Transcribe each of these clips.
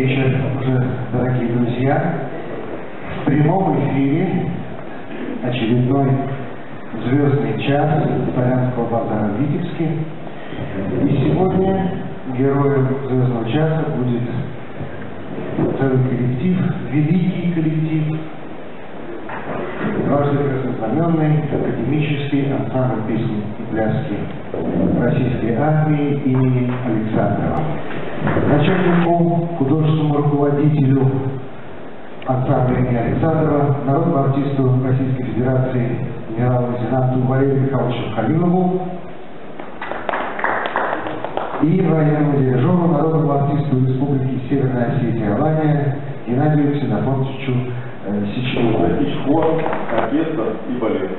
вечер, уже, дорогие друзья. В прямом эфире очередной звездный час Полянского базара в Витебске. И сегодня героем звездного часа будет целый коллектив, великий коллектив, дважды краснознаменный академический ансамбль песни и пляски Российской армии имени Александрова. Начальнику, художественному руководителю ансамбля имени Александрова, народному артисту Российской Федерации генерал-лейтенанту Валерию Михайловичу Халилову и военному дирижеру, народному артисту Республики Северная Осетия и Алания Геннадию Светлановичу Саченюку. Хор, оркестр и балет.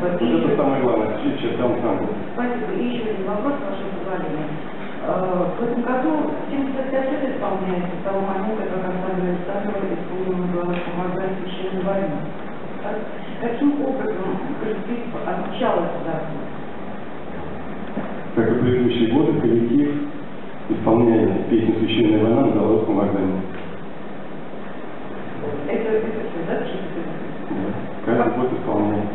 Вот это самое главное, сейчас там сам. Спасибо. И еще один вопрос, ваше позволение. В этом году 75 лет исполняется с того момента, как ансамбль Александрова исполнила помогать Священную войну. Каким образом коллектив отличался от этого? Как и в предыдущие годы, коллектив исполняя песню «Священная война» удалось помогание. Это все, да? Каждый год исполняем.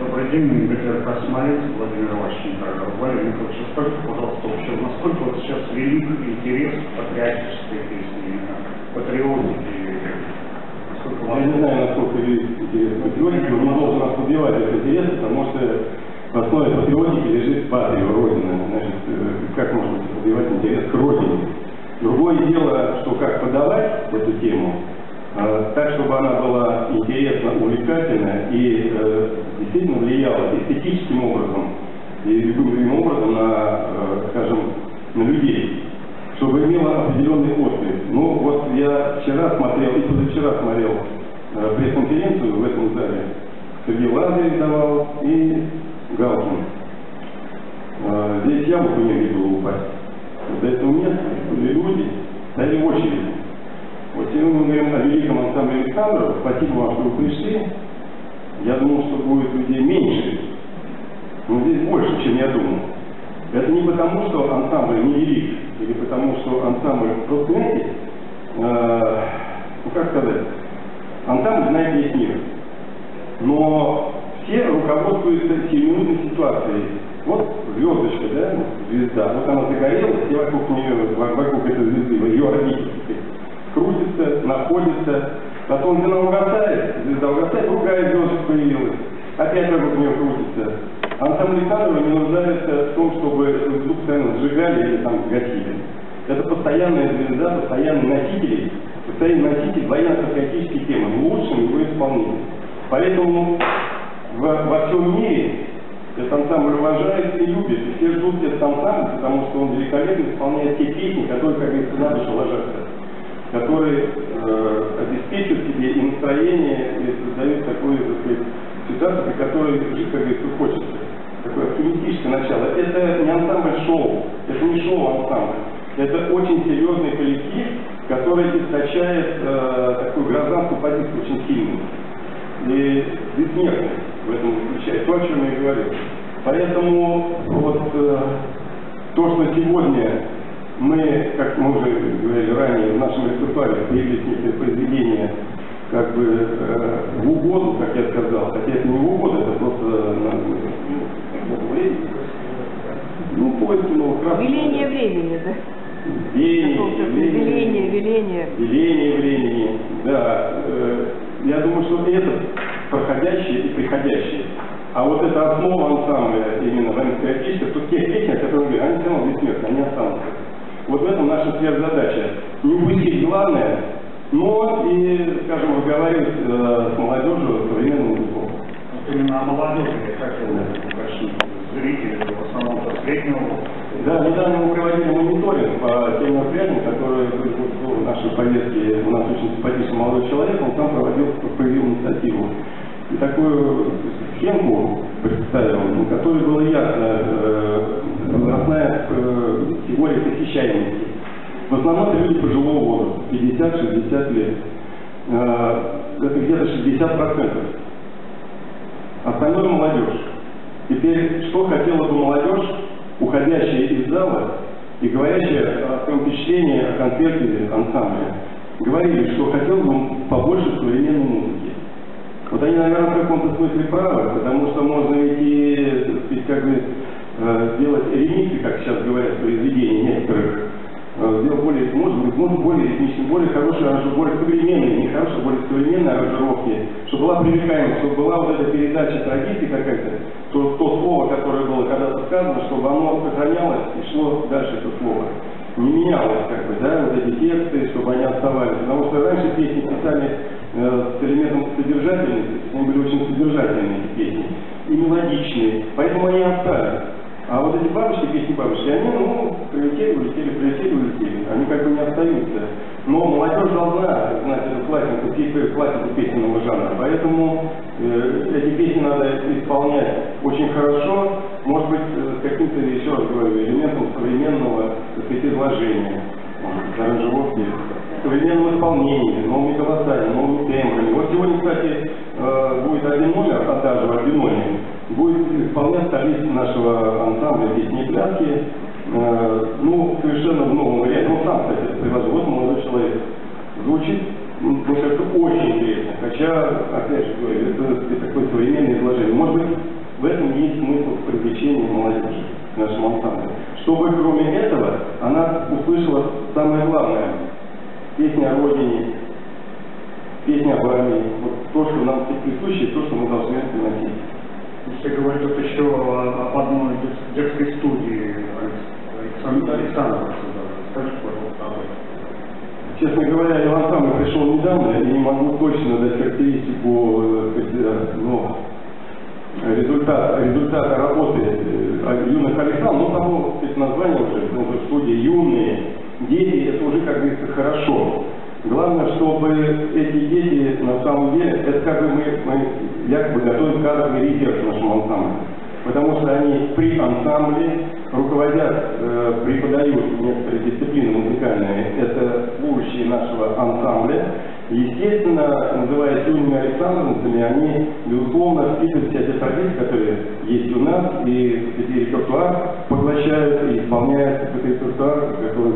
Добрый день, Михаил Космолец, Владимир Васильевич, Валерий Михайлович, скажите, пожалуйста, вообще, насколько вот сейчас велик интерес к патриотической песне, патриотике? Я не знаю, насколько велик интерес к патриотике, но он должен развивать этот интерес, потому что в основе патриотики лежит патрия, Родина. Значит, как можно развивать интерес к Родине? Другое дело, что как подавать эту тему, так, чтобы она была интересна, увлекательна и действительно влияла эстетическим образом и любым другим образом на, скажем, на людей, чтобы имела определенный отклик. Ну вот я вчера смотрел, и позавчера смотрел пресс-конференцию в этом зале. Сергей Лазарев давал и Галчун. Здесь яблоко негде было упасть. До этого нет, люди дали очередь. Вот сегодня мы говорим о великом ансамбле Александрова. Спасибо вам, что вы пришли. Я думал, что будет людей меньше, но здесь больше, чем я думал. Это не потому, что ансамбль не велик, или потому, что ансамбль просто, знаете, ну как сказать, ансамбль знает весь мир. Но все руководствуются сиюминутной ситуацией. Вот звездочка, да, звезда, вот она загорелась, и вокруг нее, вокруг этой звезды, в ее орбите крутится, находится, потом она угасает, звезда угасает, другая звездочка появилась, опять вокруг нее крутится. Ансамбль Александрова не нуждается в том, чтобы звезду постоянно сжигали или там гасили. Это постоянная звезда, постоянный носитель военно-патриотической темы, в лучшем его исполнении. Поэтому во всем мире этот ансамбль уважает и любит, и все ждут этот ансамбль, потому что он великолепно исполняет те песни, которые, как говорится, на душу ложатся, которые обеспечивают себе и настроение, и создают такую, так сказать, ситуацию, при которой жить, как говорится, хочется. Такое оптимистическое начало. Это не ансамбль-шоу, это не шоу-ансамбль. Это очень серьезный коллектив, который источает такую гражданскую позицию очень сильную. И бессмертность в этом заключается, то, о чем я говорил. Поэтому вот то, что сегодня мы, как мы уже говорили ранее, в нашем репертуаре появились некие произведения как бы в угоду, как я сказал, хотя это не в угоду, это просто ну, поиск новых раз. Веление времени, да? Веление времени, да. Я думаю, что это проходящее и приходящее. А вот это основа ансамбля, именно военно-патриотическая, тут те песни, которые они все равно бессмертны, они останутся. Вот в этом наша сверхзадача. Не упустить главное, но и, скажем, разговаривать с молодежью, современным языком. Именно о молодежи я хотел попросить зрителей, в основном со среднего. Да, недавно мы проводили мониторинг по тем мероприятиям, которые в нашей повестке, у нас очень симпатичный молодой человек, он сам проводил проявил инициативу. И такую схемку представил, на которой было ясно возрастная теория посещаемости. В основном это люди пожилого возраста, 50-60 лет. Это где-то 60%. Остальное молодежь. Теперь, что хотела бы молодежь, уходящая из зала, и говорящая о своем впечатлении о концерте ансамбля, говорили, что хотел бы побольше современной музыки. Вот они, наверное, в каком-то смысле правы, потому что можно ведь и как бы сделать ремиксы, как сейчас говорят, произведений некоторых, сделать более, может быть, более ритмичный, более хороший, более современный, не хороший, более современной аранжировки, чтобы была привлекаемость, чтобы была вот эта передача традиции какая-то, то слово, которое было когда-то сказано, чтобы оно сохранялось и шло дальше, это слово. Не менялось, как бы, да, вот эти тексты, чтобы они оставались. Потому что раньше песни писали с элементом содержательности, они были очень содержательные песни, и мелодичные, поэтому они остались. А вот эти бабушки, песни-бабушки, они, ну, прилетели, они как бы не остаются. Но молодежь должна знать эту классику песенного жанра, поэтому эти песни надо исполнять очень хорошо, может быть, с каким-то, еще раз говорю, элементом современного, так сказать, изложения, аранжировки, современного исполнения, новыми голосами, новыми тембрами. Вот сегодня, кстати, будет один номер, а даже в Орденоне, будет исполнять солист нашего ансамбля «Песни и пляски», ну, совершенно в новом варианте. Он сам, кстати, предложил. Вот молодой человек. Звучит, мне кажется, очень интересно. Хотя, опять же говорю, это такое современное изложение. Может быть, в этом есть смысл в привлечении молодежи к нашему ансамблю. Чтобы, кроме этого, она услышала самое главное. Песня о родине, песня об армии. Вот то, что нам присуще, то, что мы должны носить. Я говорю тут еще об одной детской студии Александрова. Скажите, пожалуйста, об этом. Честно говоря, я вам сам пришел недавно, я не могу точно дать характеристику, но результата работы юных Александров, но само название уже, потому что студии юные, дети, это уже, как говорится, хорошо. Главное, чтобы эти дети, на самом деле, это как бы мы якобы готовим кадровый резерв к нашему ансамблю. Потому что они при ансамбле руководят, преподают некоторые дисциплины музыкальные. Это будущее нашего ансамбля. Естественно, называясь юными александровцами, они, безусловно, впитывают все те традиции, которые есть у нас, и эти репертуар поглощают и исполняют этот репертуар, который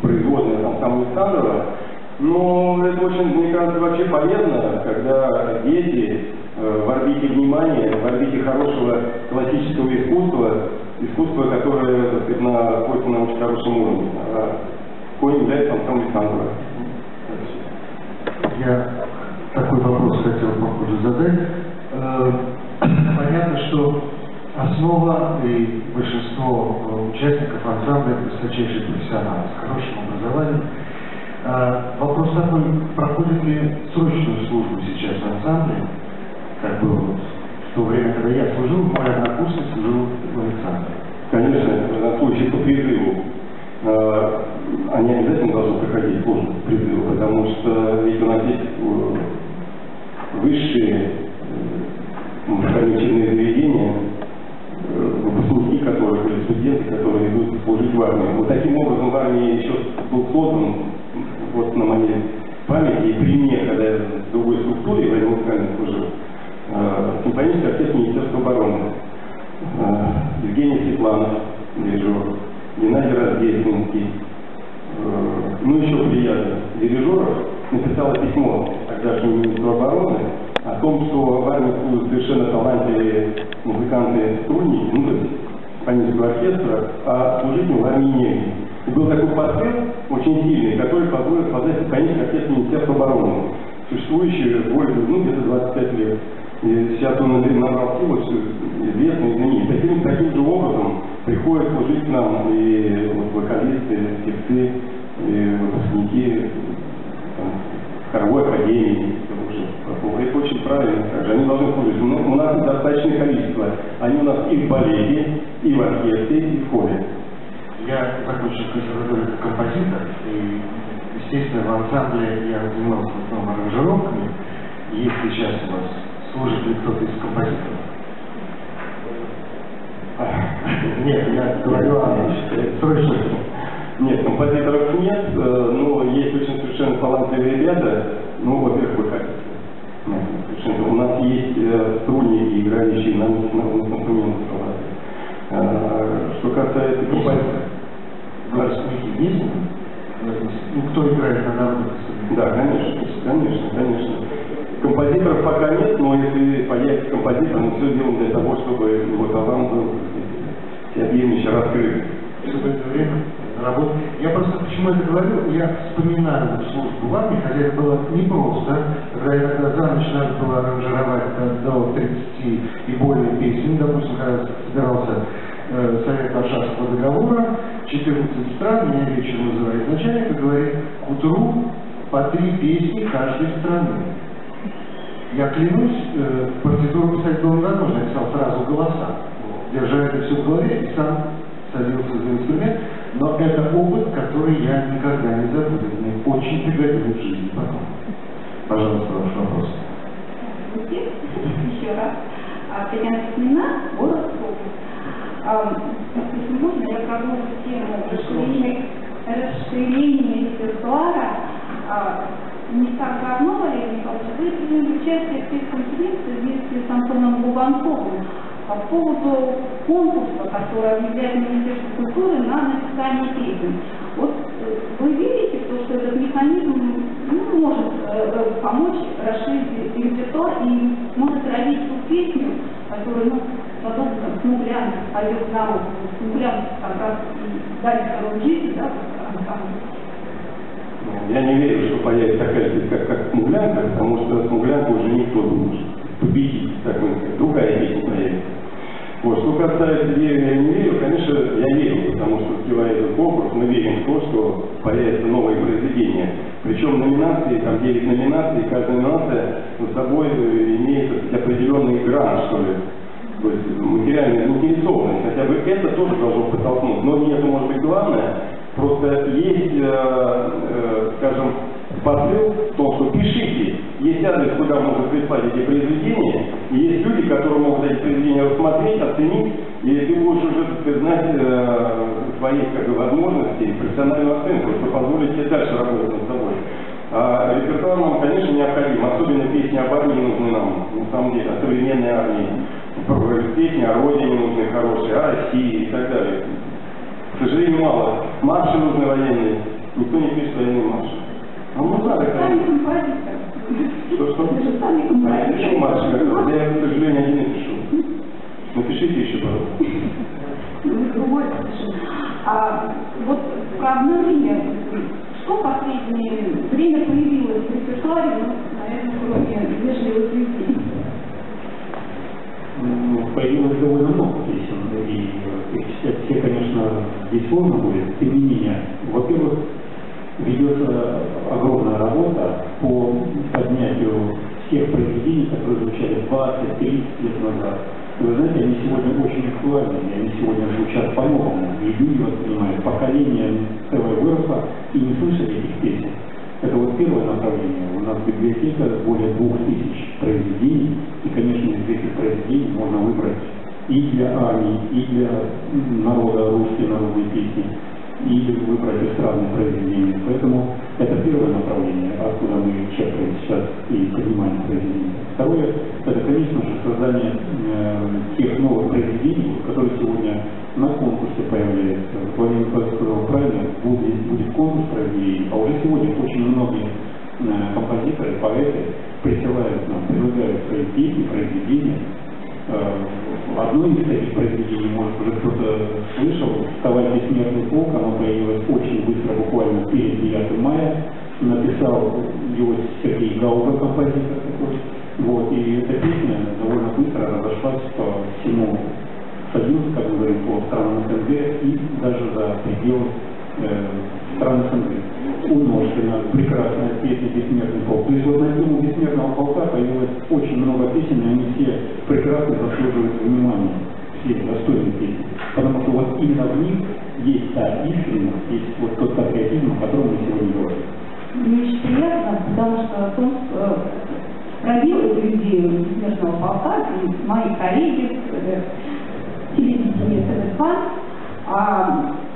производный ансамбль Александрова. Но это очень, мне кажется, вообще полезно, когда дети в орбите внимания, в орбите хорошего классического искусства, которое, так сказать, находится на очень хорошем уровне, коим является ансамбль Александрова. Я такой вопрос хотел, похоже, задать. Понятно, что основа и большинство участников ансамбля – высочайшие профессионалы с хорошим образованием. Вопрос такой, проходит ли срочную службу сейчас в ансамбле, как было в то время, когда я служил, моя однокурсница служила в ансамбле. Конечно, на случай по призыву. Они обязательно должны проходить службу по призыву, потому что ведь у нас есть высшие музыкальные заведения, выпускники которых были студенты, которые идут служить в армии. Вот таким образом в армии еще был создан, вот на моей памяти и при мне, когда я в другой структуре, в музыкальной служил, симфонический оркестр Министерства обороны. Евгений Светланов, дирижер, Геннадий Рождественский, ну еще приятно, дирижеров, написала письмо тогдашнему министру обороны о том, что в армии служат совершенно талантливые музыканты-струнники, ну, то есть симфонического оркестра, а служить в армии негде. И был такой посыл очень сильный, который позволил создать симфонический оркестр Министерства обороны, существующий более, ну, где-то 25 лет. И сейчас он набрал силу, известный, знаменитый. Таким же образом приходят служить к нам и вот, вокалисты, и певцы, и выпускники хоровой академии. Это очень правильно. Также они должны служить. У нас достаточное количество. Они у нас и в балете, и в оркестре, и в хоре. Я закончил консерваторию как композитор, и, естественно, в ансамбле я занимался в основном аранжировками. Если сейчас у вас служит ли кто-то из композиторов? Нет, я говорю о срочно. Нет, композиторов нет, но есть очень совершенно талантливые ребята. Ну, во-первых, вы хотите. У нас есть струнники, играющие на музыкальных инструментах. Что касается композиторов. морских песен, ну, кто играет на народных инструментах? Да, конечно. Композиторов пока нет, но если появится композитор, мы все делаем для того, чтобы его талант был всеобъемлюще раскрыт. Чтобы это время работать. Я просто почему это говорю, я вспоминаю службу в армии, хотя это было непросто, когда я за ночь надо было аранжировать до 30 и более песен, допустим, когда собирался совет Варшавского договора, 14 стран, меня вечером называет начальник и говорит, к утру по 3 песни каждой страны. Я клянусь, партитуру писать было невозможно, я писал сразу голоса, держа это все в голове и сам садился за инструмент, но это опыт, который я никогда не забуду, мне очень пригодился в жизни потом. Пожалуйста, ваш вопрос. Здравствуйте, еще раз. Татьяна Кузьмина, город Скопин. Если можно, я продолжу тему расширения репертуара. Не так давно, Валерий Михайлович, вы приняли участие в пресс-конференции вместе с Антоном Губанковым по поводу конкурса, который объявляет Министерство культуры на написание песен. Вот вы верите, что этот механизм может помочь расширить репертуар и может родить ту песню, которую, подобно «Смуглян» поет народ. «Смуглян» как раз и дали вторую жизнь, да, Я не верю, что появится такая песня, как «Смуглянка», потому что «Смуглянка» уже никто не может победить, так сказать, другая песня появится. Вот, что касается верю, я не верю, конечно, я верю, потому что, вбивая этот конкурс, мы верим в то, что появятся новые произведения. Причем номинации, там 9 номинаций, и каждая номинация за собой имеет определенный грант, что ли. То есть материальная заинтересованность, хотя бы это тоже должно подтолкнуть, но не это может быть главное. Просто есть, скажем, посыл в том, что пишите. Есть адрес, куда можно прислать эти произведения, и есть люди, которые могут эти произведения рассмотреть, оценить, и если вы будешь уже, так сказать, свои возможности, профессиональную оценку, что позволит тебе дальше работать над собой. А репертуар нам, конечно, необходим, особенно песни об армии нужны нам, на самом деле, о современной армии, песни о родине нужны хорошие, о России и так далее. К сожалению, мало. Марши нужны военные. Никто не пишет военные марши. А ну надо, конечно. Что? Я пишу марши, я, к сожалению, один не пишу. Напишите еще, пожалуйста. Вот про обновление. Что в последнее время появилось в репертуаре, наверное, кроме вежливых песен? Появилось довольно много песен, и перечислять все, конечно, здесь сложно будет, тем не менее. Во-первых, ведется огромная работа по поднятию всех произведений, которые звучали 20-30 лет назад. Вы знаете, они сегодня очень актуальны, они сегодня звучат по-новому. И люди воспринимают, поколение целое выросло и не слышали этих песен. Это вот первое направление. У нас библиотека более 2000 произведений, и, конечно, из этих произведений можно выбрать и для армии, и для народа, русские народные песни, и выбрать эстрадные произведения. Поэтому это первое направление, откуда мы черпаем сейчас и понимаем произведения. Второе, это, конечно же, создание тех новых произведений, которые сегодня на конкурсе появляются. Владимир Павлович сказал правильно, будет конкурс произведений, а уже сегодня очень многие композиторы, поэты присылают нам, предлагают свои песни, произведения. Одно из таких произведений, может, уже кто-то слышал, «Вставай, бессмертный полк», оно появилось очень быстро, буквально перед 9 мая, написал его Сергей Гауга, композитор такой. Вот, и эта песня довольно быстро разошлась по всему Союзу, как мы говорим, по странам СНГ и даже за пределы стран СНГ. У Ножкина прекрасная песня «Бессмертный полк». То есть вот на тему «Бессмертного полка» появилось очень много песен, и они все прекрасно заслуживают внимания, все достойные песни. Потому что вот именно в них есть та искренность, есть вот тот патриотизм, о котором мы сегодня говорим. Мне очень приятно, потому что пробило людей «Бессмертного полка», и мои коллеги, телевидение ТВ2,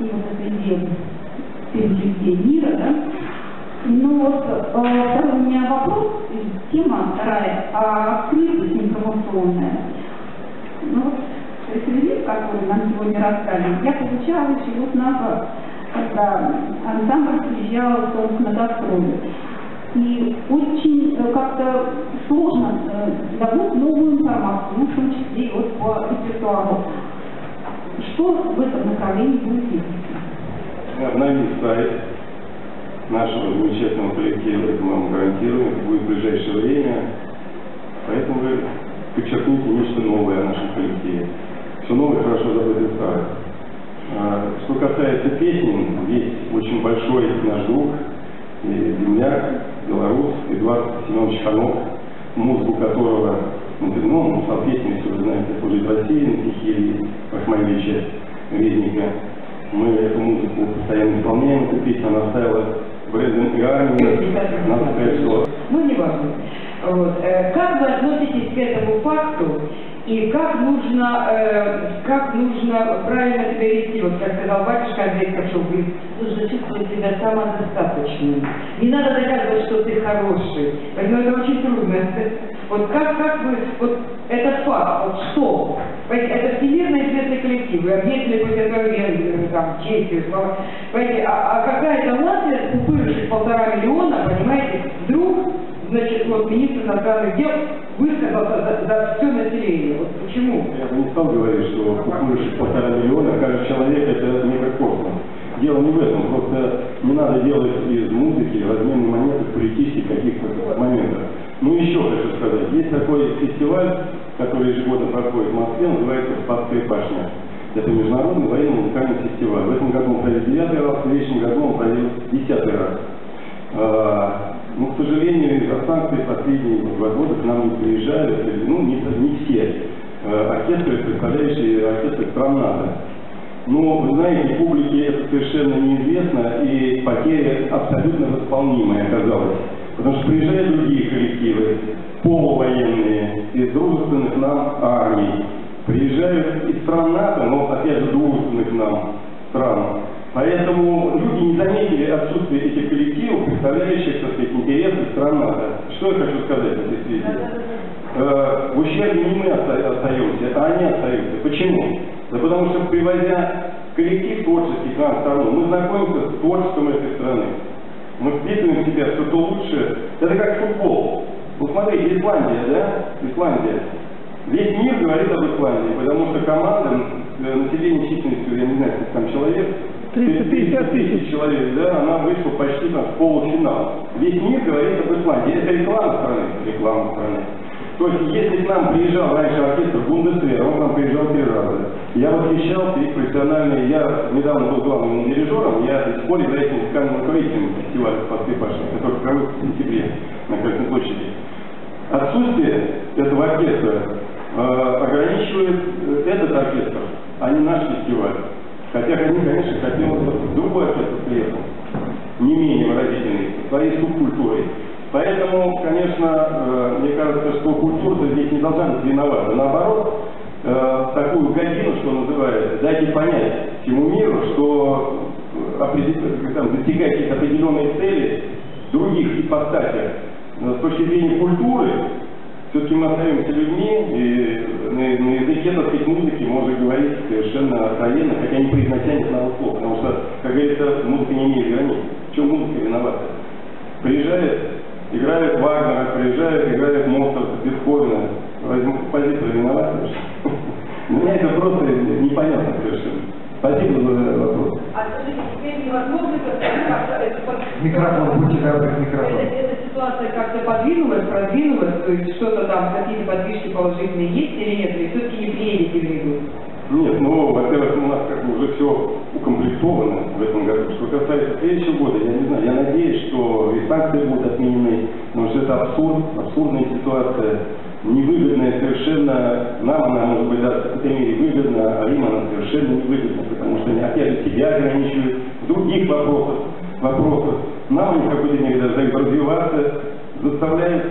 и вот эта идея пережития мира, да. Но вот у меня вопрос, тема вторая, открытость информационная. Ну вот, рецидив, который нам сегодня рассказали, я получала еще год назад ансамбль приезжал на гастроли. И очень как-то сложно добыть новую информацию, в том числе вот по репертуару. Что в этом направлении будет делать? Обновить сайт нашего замечательного коллектива, это мы гарантируем, это будет в ближайшее время. Поэтому вы подчеркните нечто новое о нашем коллективе. Все новое хорошо забыть старое. Что касается песен, есть очень большой наш друг, земляк, белорус, Эдуард Семенович Ханов, музыку которого, ну, сам песни, все вы знаете, служит Василий, стихи Ильи Рахмановича Резника. Мы эту музыку постоянно исполняем, эту песню она ставила в «Рейден и армии», надо сказать, что... Ну, не важно. Вот. Как вы относитесь к этому факту? И как нужно правильно себя вести, вот как сказал батюшка Андрей Кашубы, нужно чувствовать себя самодостаточным. Не надо доказывать, что ты хороший. Поэтому это очень трудно. Вот как вы, вот этот факт, вот что? Это всемирно известный коллектив, вы объездили какую-то Венгрию, там, Чехию, понимаете, а какая-то Латвия, купивших 1,5 миллиона, понимаете, вдруг, значит, вот министр иностранных дел высказался за все население. Вот почему? Я бы не стал говорить, что купивших 1,5 миллиона, каждый человек, это микрокосмос. Дело не в этом, просто не надо делать из музыки разменные монеты политических каких-то моментов. Ну еще хочу сказать, есть такой фестиваль, который ежегодно проходит в Москве, называется «Спасская башня». Это международный военный музыкальный фестиваль. В этом году он пройдет 9-й раз, в следующем году он пройдет 10-й раз. Но, к сожалению, из-за санкций последние 2 года к нам не приезжали, ну, не все оркестры, представляющие оркестры стран НАТО. Но, вы знаете, публике это совершенно неизвестно, и потеря абсолютно восполнимая оказалась. Потому что приезжают другие коллективы, полувоенные, из дружественных нам армий. Приезжают из стран НАТО, но, опять же, дружественных нам стран. Поэтому люди не заметили отсутствие этих коллективов, представляющих, так сказать, интересы стран НАТО. Что я хочу сказать в этой связи? В ущелье не мы остаемся, а они остаются. Почему? Да потому что, привозя коллектив творческий к нам в страну, мы знакомимся с творчеством этой страны. Мы впитываем в себя что-то лучшее. Это как футбол. Вот смотрите, Исландия, да? Исландия. Весь мир говорит об Исландии, потому что команда, население численностью, я не знаю, сколько там человек, 350 тысяч человек, да, она вышла почти там в полуфинал. Весь мир говорит об Исландии. Это реклама страны. Реклама страны. То есть, если к нам приезжал раньше оркестр Бундесвера, он к нам приезжал 3 раза. Я восхищался их профессионально. Я недавно был главным дирижером, я до сих пор являюсь музыкальным руководителем фестиваля «Спасской башни», который проводится в сентябре на Красной площади. Отсутствие этого оркестра ограничивает этот оркестр, а не наш фестиваль. Хотя, конечно, хотелось бы другой оркестр приехал, не менее выразительный, своей субкультурой. Поэтому, конечно, мне кажется, что культура здесь не должна быть виновата. Наоборот, такую годину, что называется, дайте понять всему миру, что достигая каких-то определенных целей, других ипостасей, с точки зрения культуры, все-таки мы остаемся людьми, и на языке, так сказать, музыки можно говорить совершенно откровенно, хотя не произнося ни одного слова, потому что, как говорится, музыка не имеет границ. В чем музыка виновата? Приезжает, играют Вагнера, приезжают, играют Моцарта, Бетховена. Возьму композитора виновата. Мне это просто непонятно совершенно. Спасибо за вопрос. А скажите, теперь невозможно как-то... Микрофон, будьте добры, микрофон. Эта ситуация как-то подвинулась, продвинулась, то есть что-то там, какие-то подвижки положительные есть или нет, или все-таки не приедете в Ригу? Нет, ну, во-первых, у нас как бы уже все укомплектовано в этом году. Что касается следующего года, я не знаю, я надеюсь, что и санкции будут отменены, потому что это абсурд, абсурдная ситуация, невыгодная совершенно, нам она, может быть, даже в какой-то мере выгодна, а им она совершенно невыгодна, потому что они опять же себя ограничивают в других вопросах. Нам они в какой-то мере даже дают развиваться, заставляют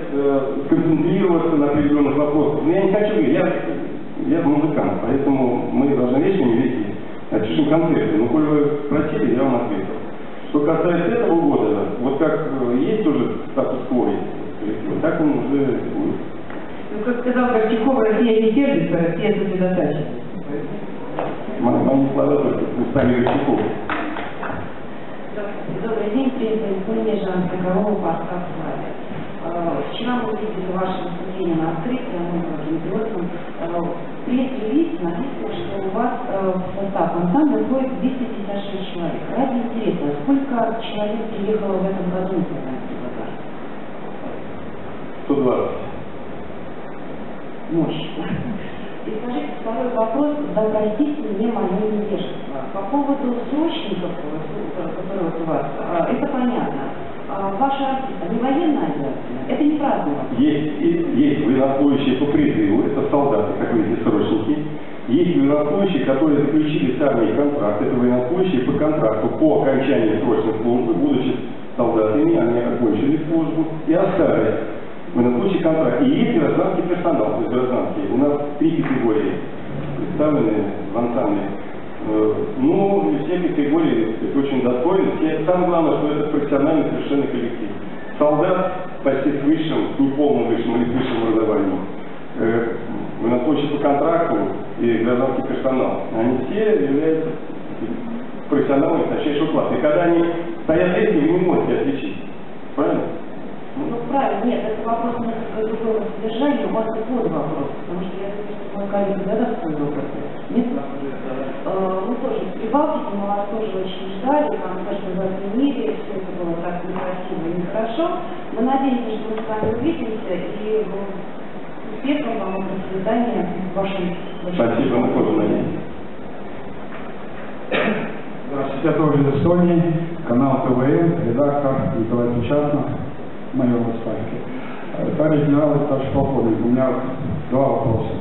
концентрироваться на определенных вопросах. Но я не хочу, я музыкант, поэтому мы должны речь не вести о чужих концертах. Но коль вы просили, я вам ответил. Что касается этого года, вот как есть уже статус-кво, так он уже будет. Ну, как сказал Горчаков, Россия не терпится, Россия сосредотачивается. Мои слова только устами Горчакова. Добрый день, приветствую исполнение Жанско-Корового парка «Славя». Вчера мы увидели ваше выступление на открытии, оно было грандиозным. В пресс-релизе написано, что у вас в состав ансамбля входит 256 человек. Ради интереса, сколько человек приехало в этом году на Казанский базар? 120. Мощно. И скажите, второй вопрос, да простите мне мое невежество. По поводу срочников, которые у вас, это понятно. Ваша не военная обязанность, это не празднование. Есть военнослужащие по призыву, это солдаты, как вы видите, срочники. Есть военнослужащие, которые заключили с армией контракт, это военнослужащие по контракту по окончании срочной службы, будучи солдатами, они окончили службу и остались. Мы на случай контракта. И есть гражданский персонал, то есть гражданские. У нас три категории представлены в ансамбле. Ну, все категории очень достойны. Самое главное, что это профессиональный совершенно коллектив. Солдат почти с высшим, не полным высшим, или с высшим образованием. Мы на случай по контракту и гражданский персонал. Они все являются профессионалами высочайшего класса. И когда они стоят этим, вы не можете отличить. Правильно? Ну, правильно, нет, это вопрос несколько другого содержания, у вас такой вопрос, потому что я думаю, что мой коллега задаст свой вопрос. Нет? Мы тоже в Прибалтике, мы вас тоже очень ждали, нам точно вас не верили, все это было так некрасиво и нехорошо. Мы надеемся, что мы с вами увидимся, и успехом вам, до свидания, вашим... Спасибо, мы тоже надеемся. Здравствуйте, я тоже из Эстонии, канал ТВМ, редактор Николай Печатнов. Майор в отставке. Товарищ генерал и старший полковник, у меня два вопроса.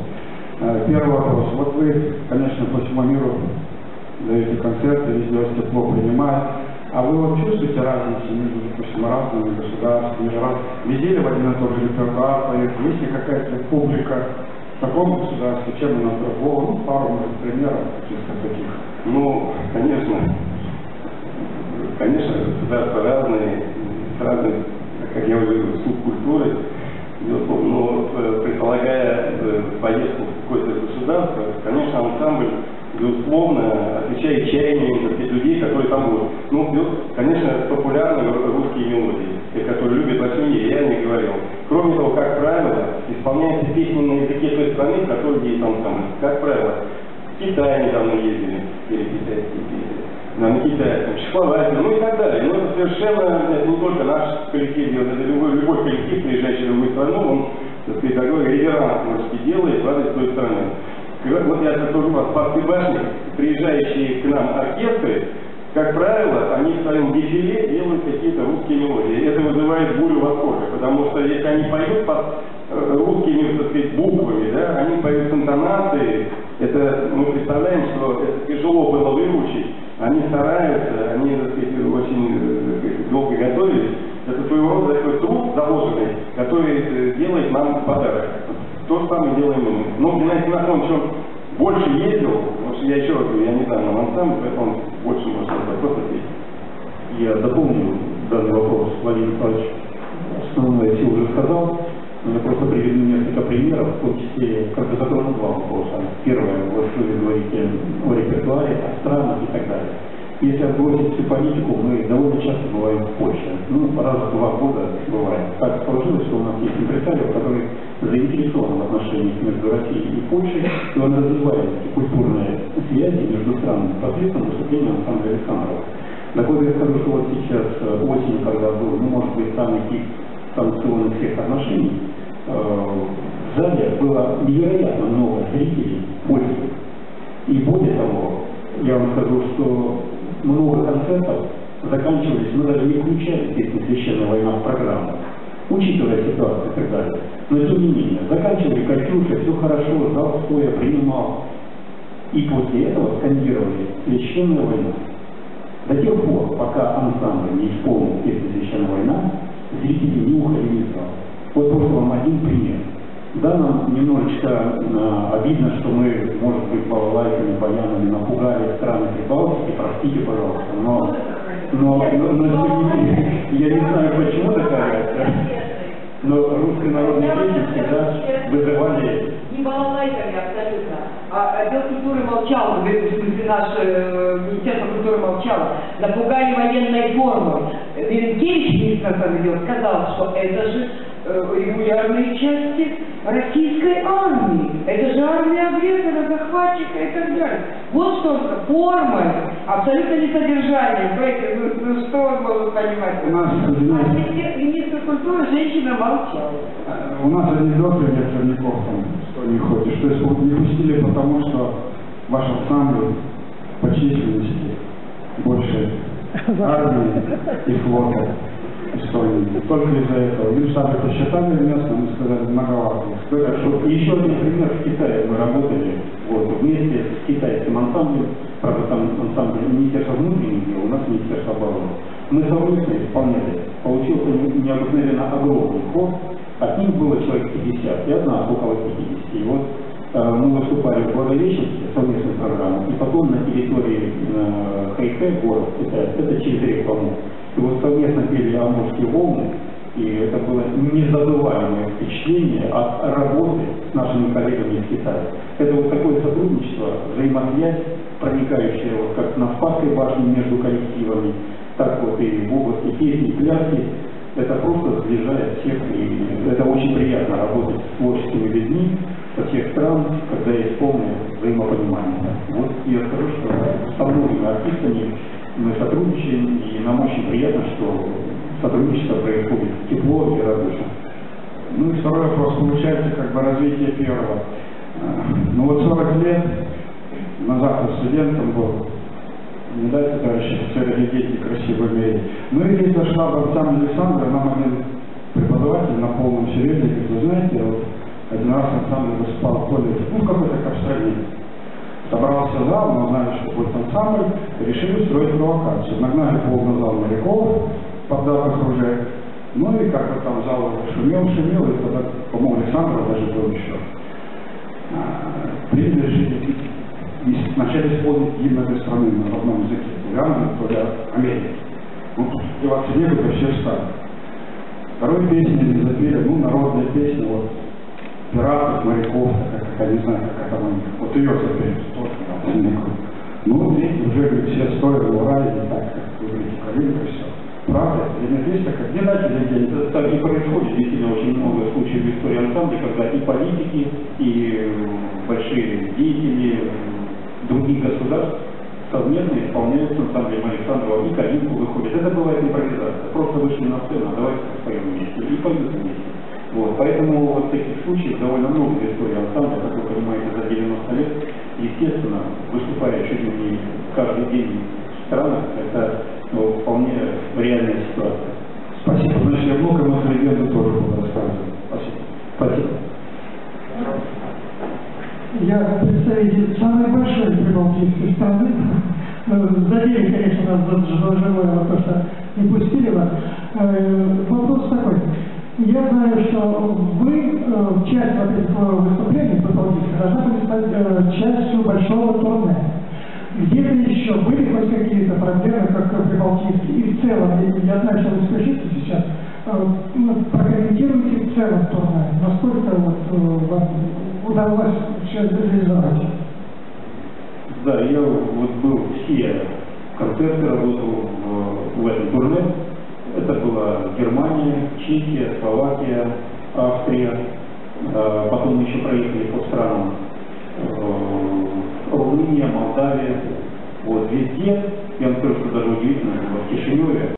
Первый вопрос. Вот вы, конечно, по всему миру даете концерты, везде вас тепло принимают. А вы вот чувствуете разницу между, допустим, разными государствами? Везде ли в один и тот же репертуар? Есть ли какая-то публика в таком государстве, чем у нас другого? Ну, пару, может, примеров чисто таких. Ну, конечно, государства разные, разные, как я уже говорю, субкультуры, безусловно, но предполагая поездку в какое-то государство, конечно, ансамбль, безусловно, отвечает чаяниям тех людей, которые там будут. Ну, конечно, популярны русские мелодии, те, которые любят во всем мире, я не говорил. Кроме того, как правило, исполняются песни на языке той страны, в которой есть ансамбль. Как правило, в Китае недавно ездили, или китайские песни. На Китае, Шпалайзе, ну и так далее. Но это совершенно, это не только наш коллектив делает, это любой коллектив, приезжающий в другую страну, он, так сказать, такой реверанс может делает, в той стране. Вот я скажу вам, в Спасской башне, приезжающие к нам оркестры, как правило, они в своем дефиле делают какие-то русские мелодии. Это вызывает бурю восторга, потому что если они поют под русскими, так сказать, буквами, да, они поют с интонацией, это мы представляем, что это тяжело было выучить. Они стараются, они, так сказать, очень долго готовились. Это своего рода такой труд заложенный, который делает нам подарок. То же самое делаем мы. Но Геннадий Светланов чем больше ездил, потому что я еще раз говорю, я недавно в ансамбле, поэтому больше можно вопрос ответить. Я дополню данный вопрос, Валерий Михайлович. Основное все уже сказал. Я просто приведу несколько примеров, в том числе, как бы затронул два вопроса. Первое, вот что вы говорите о репертуаре, о странах и так далее. Если отбросить всю политику, мы довольно часто бываем в Польше. Ну, раз в 2 года бывает. Так сложилось, что у нас есть импресарио, который заинтересован в отношениях между Россией и Польшей, и он развивает культурные связи между странами посредством выступления Александра Александрова. Так вот, я скажу, что вот сейчас осень, когда был, ну, может быть, самый пик санкционных всех отношений, в зале было невероятно много зрителей польских. И более того, я вам скажу, что много концертов заканчивались, мы даже не включали песню «Священная война» в программу, учитывая ситуацию и так далее. Но тем не менее, заканчивали «Катюша», все хорошо, зал стоя принимал. И после этого скандировали «Священная война». До тех пор, пока ансамбль не исполнил песню «Священная война», зрители не уходили из зала. Вот просто вам один пример. Да, нам немножечко обидно, что мы, может быть, балалайками, баянами напугали страны Прибалтики, простите, пожалуйста, но я не знаю, почему такая реакция, но русские народные песни всегда вызывали... Не балалайками абсолютно, а Отдел культуры молчал, наше Министерство культуры молчало, напугали военной формой. Беренкевич, министр проведет, сказал, что это же регулярные части российской армии. Это же армия агрессора, захватчика и так далее. Вот что формы, абсолютно не содержание. Ну что он может понимать? У нас, а министр культуры, женщина молчала. У нас анекдоты для сорняков, что не хочешь. То есть вот не пустили, потому что ваш ансамбль по численности больше армии и флота. Истории. Только из-за этого. Мы штабы посчитали место, мы сказали, многовато. И еще один пример. В Китае мы работали вот, вместе с китайским ансамблем, правда там ансамбль Министерства внутренних дел, у нас Министерство обороны. Мы совместно исполняли. Получился необыкновенно огромный хор. От них было человек 50, и одна около 50. И вот мы выступали в Благовещенске, совместную программу, и потом на территории Хэйхэ, город Китая, это через реку Амур. И вот совместно пели «Амурские волны», и это было незабываемое впечатление от работы с нашими коллегами из Китая. Это вот такое сотрудничество, взаимосвязь, проникающая вот как на Спасской башне между коллективами, так вот и богатые песни, пляски. Это просто сближает всех, и это очень приятно работать с творческими людьми со всех стран, когда есть полное взаимопонимание. Вот я скажу, что со многими артистами мы сотрудничаем, и нам очень приятно, что сотрудничество происходит тепло и радостно. Ну и второй вопрос, получается, как бы развитие первого. Ну вот 40 лет назад студентом был. Не дайте, товарищи офицеры, дети красиво мере. Ну и здесь зашла в Ансамбль Александрова, нам один преподаватель на полном серьезе, как вы знаете, вот, один раз ансамбль выступал в колледже, ну какой-то как в стране. Собрался зал, мы узнали, что будет ансамбль, решили устроить провокацию. Нагнали полный зал моряков, поддатых уже, ну и как-то там зал шумел, и тогда, по-моему, Александров даже был еще. Приняли решение начали исполнить гимн этой страны на одном языке, то ли Америки. Ну, деваться некуда, все встали. Второй песни они запели, ну, народная песня, вот, пиратов, моряков, как я не знаю, как это у них. Вот ее запели, тоже пиратов. Ну, видите, уже говорит, все стоили, ура, и так, как вы говорите, калинка, все. Правда, я надеюсь, так как не дайте, это так и происходит, действительно, очень много случаев в истории ансамбля, когда и политики, и большие деятели, других государств совместно исполняют ансамбль им. Александрова и калинку выходит. Это бывает импровизация. Просто вышли на сцену, давайте споем вместе и поют вместе. Вот. Поэтому вот таких случаев довольно много в истории ансамбля, как вы понимаете, за 90 лет. Естественно, выступая чуть ли не каждый день в странах, это ну, вполне реальная ситуация. Спасибо. Значит, я много мы с ребятами тоже буду рассказывать. Спасибо. Спасибо. Я представитель самой большой прибалтийской страны. Задели, конечно, нас за живое, потому что не пустили вас. Вопрос такой. Я знаю, что вы часть своего выступления прибалтийской должна быть частью большого турне. Где-то еще были хоть какие-то проблемы, как прибалтийские? И в целом, я знаю, что вы скажите сейчас, прокомментируйте в целом турне. Насколько вот вам удалось сейчас реализовать? Да, я вот был все концерты, работал в этом турне. Это была Германия, Чехия, Словакия, Австрия. Потом мы еще проехали по странам Румыния, Молдавия. Вот везде. Я вам скажу, что даже удивительно, в Кишиневе